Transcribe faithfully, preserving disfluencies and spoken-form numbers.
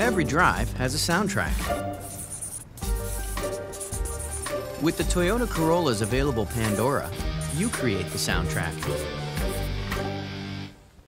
Every drive has a soundtrack. With the Toyota Corolla's available Pandora, you create the soundtrack.